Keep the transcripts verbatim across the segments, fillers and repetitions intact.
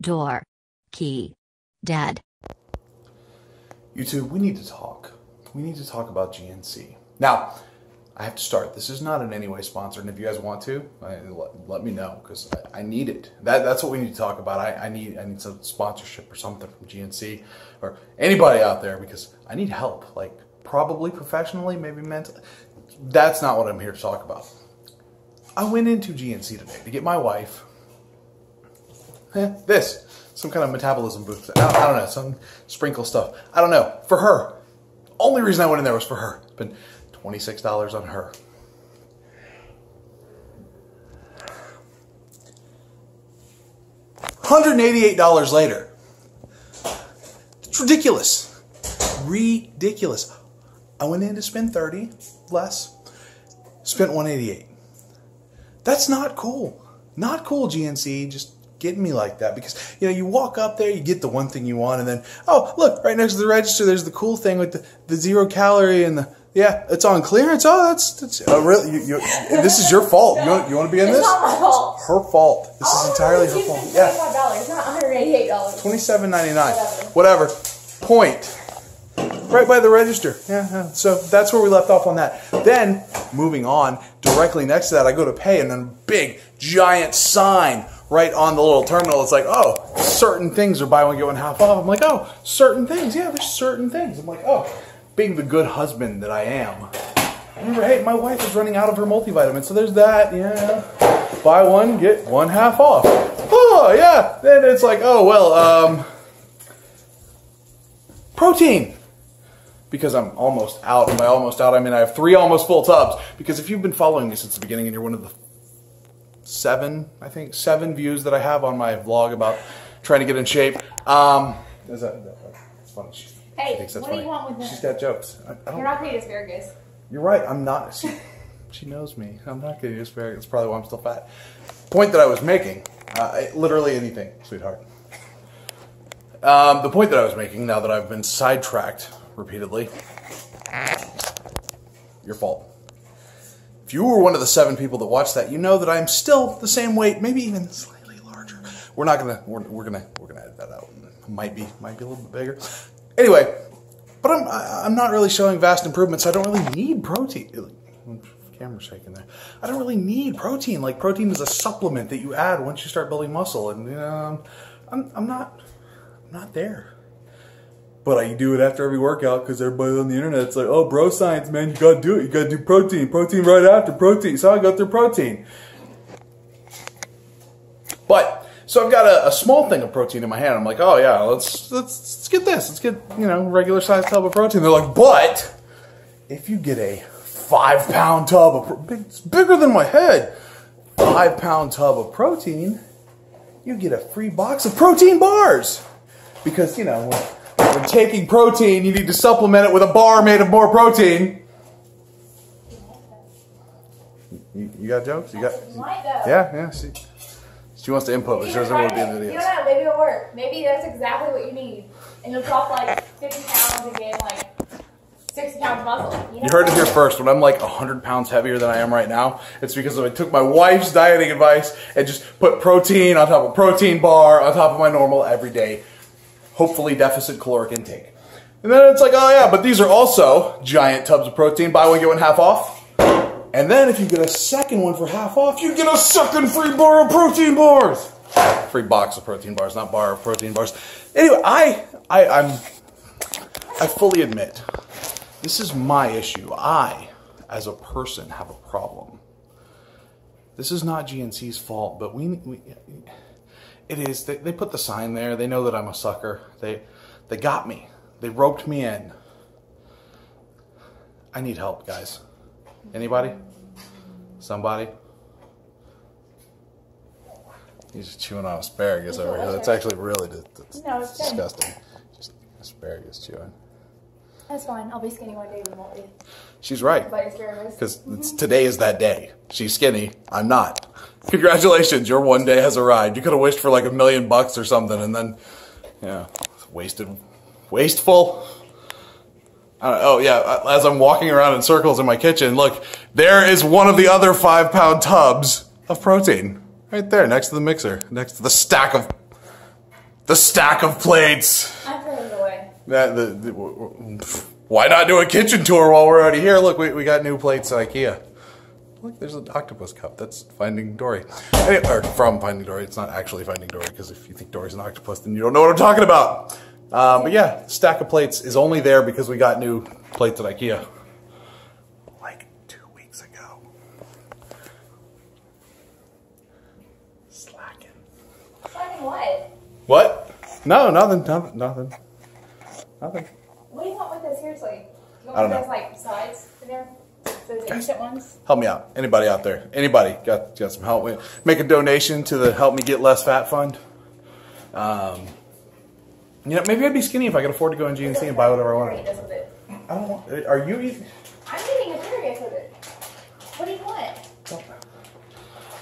Door. Key. Dead. YouTube, we need to talk. We need to talk about G N C. Now, I have to start. This is not in any way sponsored, and if you guys want to, I, let, let me know, because I, I need it. That, that's what we need to talk about. I, I need I need some sponsorship or something from G N C or anybody out there, because I need help, like probably professionally, maybe mentally. That's not what I'm here to talk about. I went into G N C today to get my wife eh, this, some kind of metabolism boost. I don't, I don't know, some sprinkle stuff. I don't know, for her. Only reason I went in there was for her. But twenty-six dollars on her. one hundred eighty-eight dollars later. It's ridiculous. Ridiculous. I went in to spend thirty dollars less. Spent one hundred eighty-eight dollars. That's not cool. Not cool, G N C. Just getting me like that, because you know, you walk up there, you get the one thing you want, and then, oh look, right next to the register there's the cool thing with the, the zero calorie and the, yeah, it's on clearance. Oh, that's, that's oh, really, you, you, this is your fault. No, you, you want to be in it's this? Not my fault. It's her fault. This is entirely her fault. twenty-five dollars, yeah, not one hundred eighty-eight dollars. twenty-seven ninety-nine. Whatever. Whatever. Point. Right by the register. Yeah, yeah. So that's where we left off on that. Then moving on, directly next to that, I go to pay, and then big giant sign right on the little terminal. It's like, oh, certain things are buy one get one half off. I'm like, oh, certain things. Yeah, there's certain things. I'm like, oh, being the good husband that I am. I remember, hey, my wife is running out of her multivitamin, so there's that. Yeah, buy one get one half off. Oh yeah. Then it's like, oh well, um, protein. Because I'm almost out, and by almost out I mean I have three almost full tubs. Because if you've been following me since the beginning, and you're one of the seven, I think, seven views that I have on my vlog about trying to get in shape. Um, is that, that's funny. She, hey, that's what funny. Do you want with that? She's got jokes. I, I don't, you're not going to eat asparagus. You're right, I'm not. She, she knows me. I'm not going to eat asparagus. That's probably why I'm still fat. Point that I was making, uh, literally anything, sweetheart. Um, the point that I was making, now that I've been sidetracked repeatedly. Your fault. If you were one of the seven people that watched that, you know that I'm still the same weight, maybe even slightly larger. We're not gonna, we're, we're gonna, we're gonna edit that out. Might be, might be a little bit bigger. Anyway, but I'm, I'm not really showing vast improvements. So I don't really need protein. Camera shaking there. I don't really need protein. Like, protein is a supplement that you add once you start building muscle, and um, I'm, I'm not, I'm not there. But I do it after every workout, because everybody on the internet's like, oh, bro science, man, you gotta do it. You gotta do protein. Protein right after protein. So I got through protein. But, so I've got a, a small thing of protein in my hand. I'm like, oh yeah, let's, let's, let's get this. Let's get, you know, regular size tub of protein. They're like, but if you get a five pound tub of protein, it's bigger than my head, five pound tub of protein, you get a free box of protein bars. Because, you know, when taking protein, you need to supplement it with a bar made of more protein. You, you got jokes? You got? Yeah, yeah. She, she wants to input, but she doesn't want to be in the video. You know what? Maybe it'll work. Maybe that's exactly what you need, and you'll drop like fifty pounds and gain like six pounds muscle. You know? You heard it here first. When I'm like a hundred pounds heavier than I am right now, it's because I took my wife's dieting advice and just put protein on top of protein bar on top of my normal everyday, hopefully deficit caloric intake. And then it's like, oh yeah, but these are also giant tubs of protein. Buy one, get one half off. And then if you get a second one for half off, you get a second free bar of protein bars. Free box of protein bars, not bar of protein bars. Anyway, I, I, I'm, I fully admit, this is my issue. I, as a person, have a problem. This is not G N C's fault, but we... we It is. They, they put the sign there. They know that I'm a sucker. They, they got me. They roped me in. I need help, guys. Anybody? Somebody? He's just chewing on asparagus over here. That's actually really that's no, it's disgusting. Good. Just asparagus chewing. That's fine. I'll be skinny one day. We won't be. She's right. Because mm-hmm. Today is that day. She's skinny. I'm not. Congratulations, your one day has arrived. You could have wished for like a million bucks or something, and then, yeah, wasted, wasteful. I don't, oh yeah, as I'm walking around in circles in my kitchen, look, there is one of the other five pound tubs of protein right there next to the mixer, next to the stack of The stack of plates. I put it away. That, the, the, why not do a kitchen tour while we're already here? Look, we, we got new plates at IKEA. Look, there's an octopus cup. That's Finding Dory. Anyway, or from Finding Dory. It's not actually Finding Dory, because if you think Dory's an octopus, then you don't know what I'm talking about. Um, but yeah, stack of plates is only there because we got new plates at IKEA. Like two weeks ago. Slacking. Slacking what? What? No, nothing, nothing, nothing, nothing. What do you want with this? Seriously, you want those like sides in there, those ancient ones? Help me out, anybody out there? Anybody got got some help? With, make a donation to the Help Me Get Less Fat Fund. Um, you know, maybe I'd be skinny if I could afford to go in G N C and buy whatever I wanted. I don't want. Are you eating? I'm eating a burger with it. What do you want?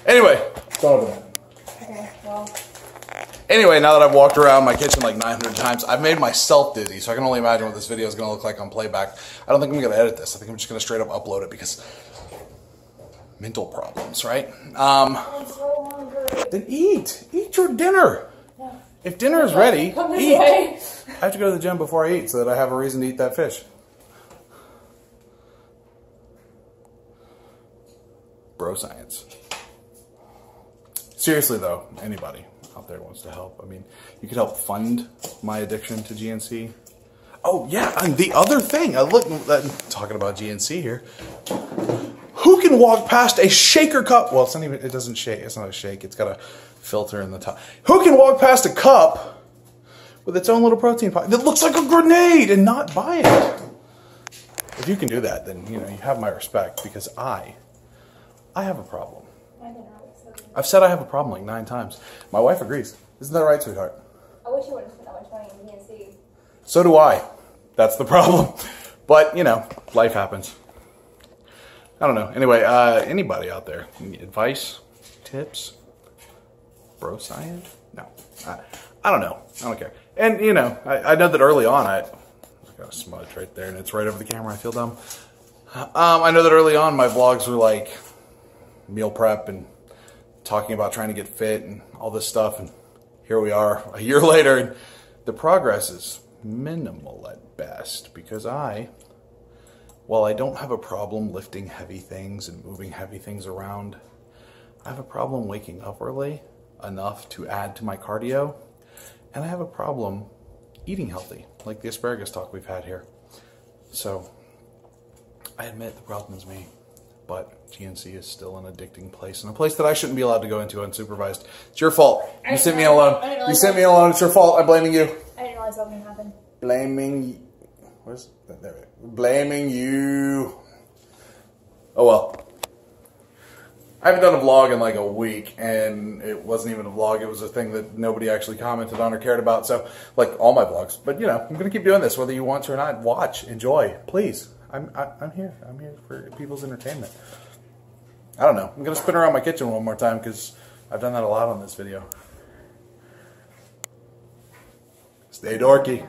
Anyway, it's over. Okay, well. Anyway, now that I've walked around my kitchen like nine hundred times, I've made myself dizzy, so I can only imagine what this video is going to look like on playback. I don't think I'm going to edit this. I think I'm just going to straight up upload it because mental problems, right? Um, I'm so hungry. Then eat. Eat your dinner. Yeah. If dinner is ready, eat. Way. I have to go to the gym before I eat so that I have a reason to eat that fish. Bro science. Seriously, though, anybody out there wants to help. I mean, you could help fund my addiction to G N C. Oh yeah, and the other thing, I look, I'm talking about G N C here. Who can walk past a shaker cup? Well, it's not even, it doesn't shake, it's not a shake, it's got a filter in the top. Who can walk past a cup with its own little protein pot that looks like a grenade and not buy it? If you can do that, then you know, you have my respect, because I, I have a problem. I don't know. I've said I have a problem like nine times. My wife agrees. Isn't that right, sweetheart? I wish you wouldn't spend that much money in G N C. So do I. That's the problem. But, you know, life happens. I don't know. Anyway, uh, anybody out there? Advice? Tips? Bro science? No. I, I don't know. I don't care. And, you know, I, I know that early on I... I got a smudge right there, and it's right over the camera. I feel dumb. Um, I know that early on my vlogs were like meal prep and talking about trying to get fit and all this stuff, and here we are a year later and the progress is minimal at best, because I, while I don't have a problem lifting heavy things and moving heavy things around, I have a problem waking up early enough to add to my cardio, and I have a problem eating healthy, like the asparagus talk we've had here. So I admit the problem is me. But G N C is still an addicting place, and a place that I shouldn't be allowed to go into unsupervised. It's your fault. You sent me alone. You sent me alone. It's your fault. I'm blaming you. I didn't realize what was going to happen. Blaming. Where's that? There we go. Blaming you. Oh well. I haven't done a vlog in like a week, and it wasn't even a vlog. It was a thing that nobody actually commented on or cared about. So, like all my vlogs, but you know, I'm gonna keep doing this whether you want to or not. Watch, enjoy, please. I'm, I, I'm here. I'm here for people's entertainment. I don't know. I'm going to spin around my kitchen one more time because I've done that a lot on this video. Stay dorky.